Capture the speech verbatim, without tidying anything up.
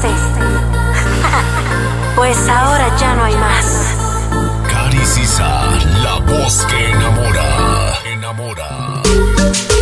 triste, pues ahora ya no hay más. Cari Sisa, la voz que enamora, enamora.